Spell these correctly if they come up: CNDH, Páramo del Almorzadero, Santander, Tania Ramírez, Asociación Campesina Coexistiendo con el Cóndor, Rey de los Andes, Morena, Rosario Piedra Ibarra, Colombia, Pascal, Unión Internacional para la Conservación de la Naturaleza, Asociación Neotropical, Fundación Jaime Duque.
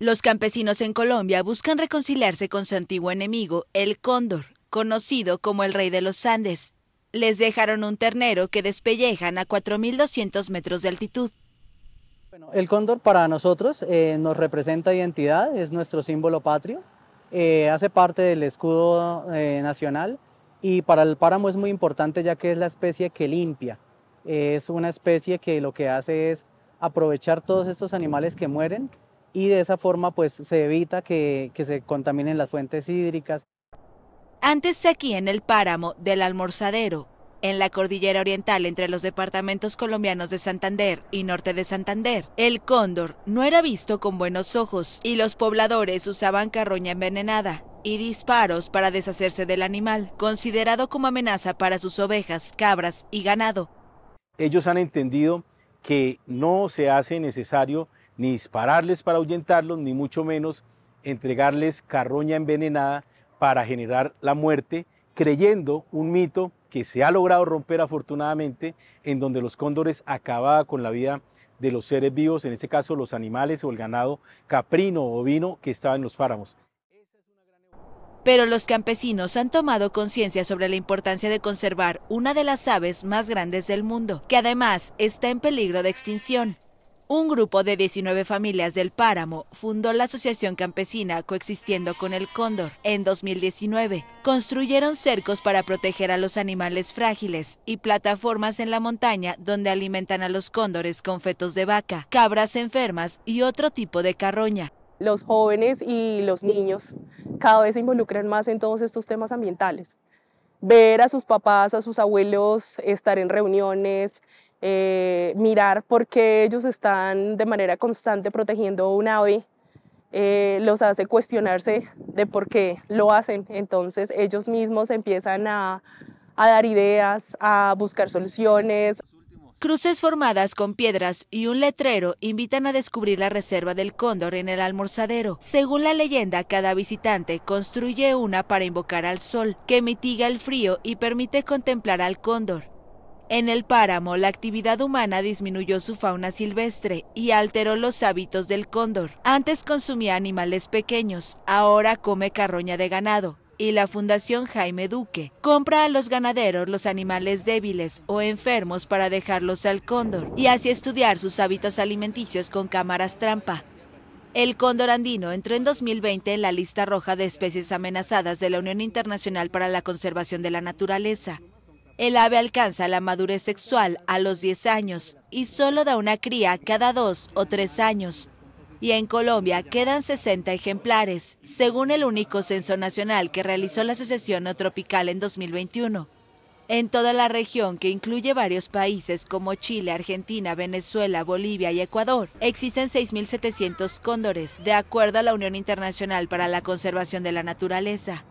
Los campesinos en Colombia buscan reconciliarse con su antiguo enemigo, el cóndor, conocido como el Rey de los Andes. Les dejaron un ternero que despellejan a 4.200 metros de altitud. Bueno, el cóndor para nosotros nos representa identidad, es nuestro símbolo patrio, hace parte del escudo nacional y para el páramo es muy importante ya que es la especie que limpia. Es una especie que lo que hace es aprovechar todos estos animales que mueren y de esa forma pues se evita que se contaminen las fuentes hídricas. Antes aquí en el páramo del Almorzadero, en la cordillera oriental entre los departamentos colombianos de Santander y norte de Santander, el cóndor no era visto con buenos ojos y los pobladores usaban carroña envenenada y disparos para deshacerse del animal, considerado como amenaza para sus ovejas, cabras y ganado. Ellos han entendido que no se hace necesario ni dispararles para ahuyentarlos, ni mucho menos entregarles carroña envenenada para generar la muerte, creyendo un mito que se ha logrado romper afortunadamente, en donde los cóndores acababan con la vida de los seres vivos, en este caso los animales o el ganado caprino o ovino que estaba en los páramos. Pero los campesinos han tomado conciencia sobre la importancia de conservar una de las aves más grandes del mundo, que además está en peligro de extinción. Un grupo de 19 familias del páramo fundó la Asociación Campesina Coexistiendo con el Cóndor. En 2019, construyeron cercos para proteger a los animales frágiles y plataformas en la montaña donde alimentan a los cóndores con fetos de vaca, cabras enfermas y otro tipo de carroña. Los jóvenes y los niños cada vez se involucran más en todos estos temas ambientales. Ver a sus papás, a sus abuelos, estar en reuniones, mirar por qué ellos están de manera constante protegiendo un ave, los hace cuestionarse de por qué lo hacen. Entonces ellos mismos empiezan a dar ideas, a buscar soluciones. Cruces formadas con piedras y un letrero invitan a descubrir la reserva del cóndor en el Almorzadero. Según la leyenda, cada visitante construye una para invocar al sol, que mitiga el frío y permite contemplar al cóndor. En el páramo, la actividad humana disminuyó su fauna silvestre y alteró los hábitos del cóndor. Antes consumía animales pequeños, ahora come carroña de ganado. Y la Fundación Jaime Duque compra a los ganaderos los animales débiles o enfermos para dejarlos al cóndor y así estudiar sus hábitos alimenticios con cámaras trampa. El cóndor andino entró en 2020 en la lista roja de especies amenazadas de la Unión Internacional para la Conservación de la Naturaleza. El ave alcanza la madurez sexual a los 10 años y solo da una cría cada 2 o 3 años. Y en Colombia quedan 60 ejemplares, según el único censo nacional que realizó la Asociación Neotropical en 2021. En toda la región, que incluye varios países como Chile, Argentina, Venezuela, Bolivia y Ecuador, existen 6.700 cóndores, de acuerdo a la Unión Internacional para la Conservación de la Naturaleza.